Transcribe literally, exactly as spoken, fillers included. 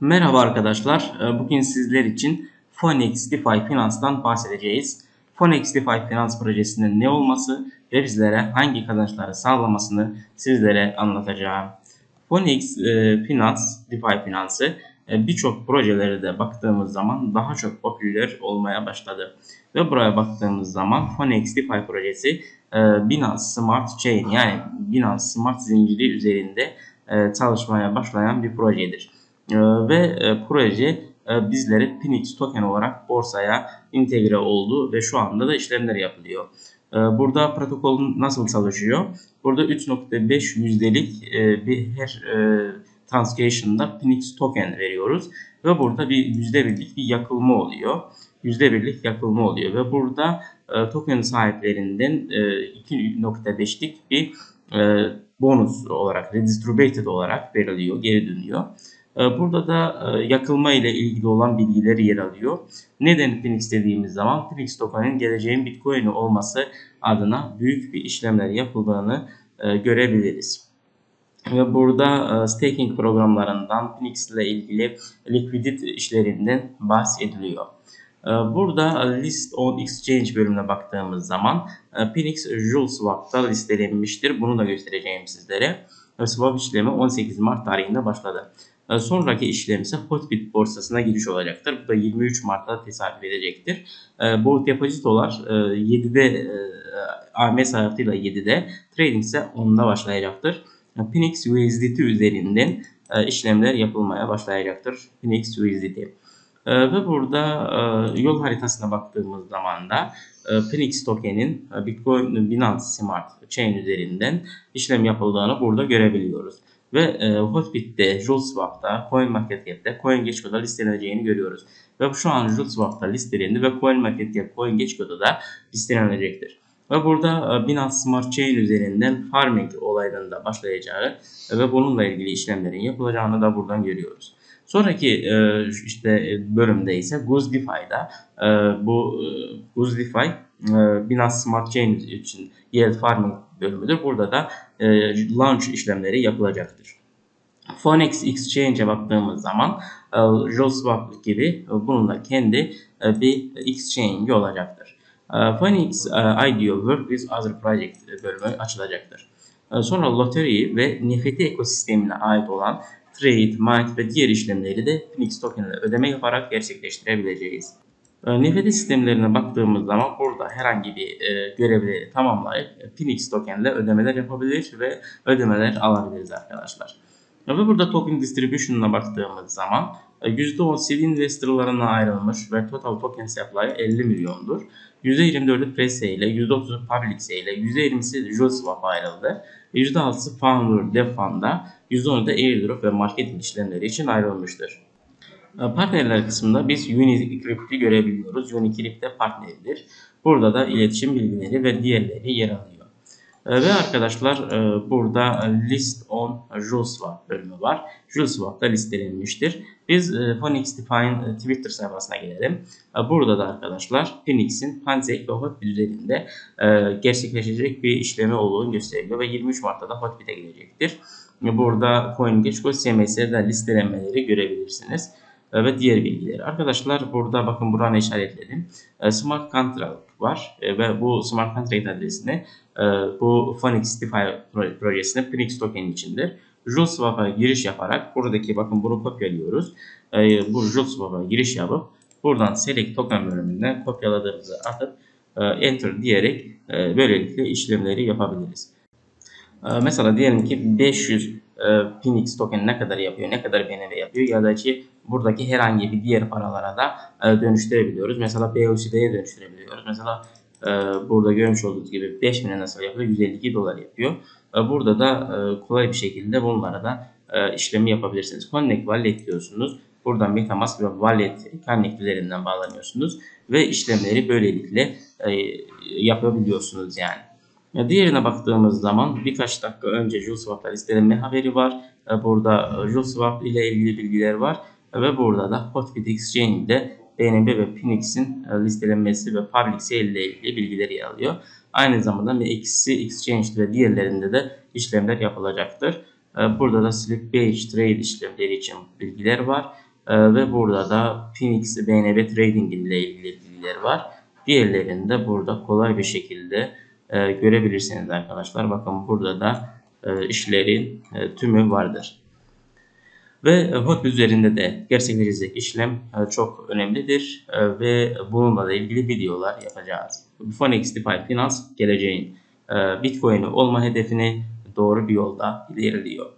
Merhaba arkadaşlar. Bugün sizler için Phoenix DeFi Finance'dan bahsedeceğiz. Phoenix DeFi Finance projesinin ne olması ve bizlere hangi kazançları sağlamasını sizlere anlatacağım. Phoenix e, Finance, DeFi Finance'ı e, birçok projelere de baktığımız zaman daha çok popüler olmaya başladı. Ve buraya baktığımız zaman Phoenix DeFi projesi e, Binance Smart Chain, yani Binance Smart zinciri üzerinde e, çalışmaya başlayan bir projedir. Ve proje bizlere P N I X token olarak borsaya entegre oldu ve şu anda da işlemler yapılıyor. Burada protokol nasıl çalışıyor? Burada üç nokta beş yüzdelik bir her transaction'da P N I X token veriyoruz ve burada bir yüzde birlik bir yakılma oluyor. Yüzde birlik yakılma oluyor ve burada token sahiplerinden iki nokta beşlik bir bonus olarak, redistributed olarak veriliyor, geri dönüyor. Burada da yakılma ile ilgili olan bilgileri yer alıyor. Neden P N I X dediğimiz zaman P N I X token'in geleceğin Bitcoin'i olması adına büyük bir işlemler yapıldığını görebiliriz. Ve burada staking programlarından, P N I X ile ilgili likvidit işlerinden bahsediliyor. Burada List on Exchange bölümüne baktığımız zaman P N I X Juleswap'ta listelenmiştir. Bunu da göstereceğim sizlere. Swap işlemi on sekiz Mart tarihinde başladı. Sonraki işlem ise Hotbit borsasına giriş olacaktır. Bu da yirmi üç Mart'ta tesadüf edecektir. Bu depozitolar yedide A M saatıyla yedide, trading ise onda başlayacaktır. P N I X U S D T üzerinden işlemler yapılmaya başlayacaktır. P N I X U S D T. Ve burada yol haritasına baktığımız zaman da P N I X token'in Bitcoin Binance Smart Chain üzerinden işlem yapıldığını burada görebiliyoruz. Ve e, Hotbit'te, Juleswap'ta, CoinMarketCap'te, CoinGecko'da listeleneceğini görüyoruz. Ve şu an Juleswap'ta listelendi ve CoinMarketCap, CoinGecko'da da listelenecektir. Ve burada e, Binance Smart Chain üzerinden farming olaylarının da başlayacağı e, ve bununla ilgili işlemlerin yapılacağını da buradan görüyoruz. Sonraki e, işte bölümde ise Goose DeFi'da e, bu e, Goose DeFi e, Binance Smart Chain için yield farming bölümüdür. Burada da e, launch işlemleri yapılacaktır. Phoenix Exchange'e baktığımız zaman e, Juleswap gibi e, bunun da kendi e, bir exchange olacaktır. E, Phoenix e, I D O Work with Other Project bölümü açılacaktır. E, sonra loteri ve N F T ekosistemine ait olan trade, mint ve diğer işlemleri de P N I X token ile ödeme yaparak gerçekleştirebileceğiz. N F T sistemlerine baktığımız zaman burada herhangi bir e, görevleri tamamlayıp P N I X token ile ödemeler yapabilir ve ödemeler alabiliriz arkadaşlar. Ve burada token distribution'una baktığımız zaman yüzde on seed investorlarına ayrılmış ve total token supply elli milyondur. yüzde yirmi dördü Presse ile, yüzde otuzu Public ile, yüzde yirmisi Juleswap ayrıldı. yüzde altısı Founder, DevFund'a, yüzde onu da airdrop ve marketing işlemleri için ayrılmıştır. Partnerler kısmında biz Unicrypt'i görebiliyoruz. Unicrypt de partneridir. Burada da iletişim bilgileri ve diğerleri yer alıyor. Ve arkadaşlar burada List on Juleswap bölümü var. Juleswap da listelenmiştir. Biz Phoenix DeFi'nin Twitter sayfasına gelelim. Burada da arkadaşlar Phoenix'in Pancakeswap ve Hotbit üzerinde gerçekleşecek bir işlemi olduğunu gösteriyor ve yirmi üç Mart'ta da Hotbit'e gidecektir. Burada CoinGecko S M S'de listelenmeleri görebilirsiniz ve diğer bilgileri. Arkadaşlar burada bakın buranı işaretledim. Smart Contract var ve bu Smart Contract adresini bu Phoenix DeFi projesinin P N I X token içindir. Juleswap'a giriş yaparak buradaki bakın bunu kopyalıyoruz. Bu Juleswap'a giriş yapıp buradan Select Token bölümünden kopyaladığımızı atıp Enter diyerek böylelikle işlemleri yapabiliriz. Mesela diyelim ki beş yüz P N I X token ne kadar yapıyor, ne kadar B N B yapıyor ya da ki buradaki herhangi bir diğer paralara da dönüştürebiliyoruz. Mesela B U S D'ye dönüştürebiliyoruz. Mesela burada görmüş olduğunuz gibi beş bin'e nasıl yapıyor? yüz elli iki dolar yapıyor. Burada da kolay bir şekilde bunlara da işlemi yapabilirsiniz. Connect Wallet diyorsunuz. Buradan Metamask ve Wallet connect'lerinden bağlanıyorsunuz. Ve işlemleri böylelikle yapabiliyorsunuz yani. Diğerine baktığımız zaman birkaç dakika önce Juleswap'ta listelenme haberi var. Burada Juleswap ile ilgili bilgiler var. Ve burada da Hotbit Exchange'de B N B ve P N I X'in listelenmesi ve Public Sale ile ilgili bilgileri yer alıyor. Aynı zamanda X C Exchange ve diğerlerinde de işlemler yapılacaktır. Burada da Slippage Trade işlemleri için bilgiler var. Ee, ve burada da Phoenix B N B Trading ile ilgili bilgileri var. Diğerlerini de burada kolay bir şekilde e, görebilirsiniz arkadaşlar. Bakın burada da e, işlerin e, tümü vardır. Ve Hotbit üzerinde de gerçekleşecek işlem çok önemlidir ve bununla da ilgili videolar yapacağız. Phoenix DeFi Finance geleceğin Bitcoin'i olma hedefini doğru bir yolda ilerliyor.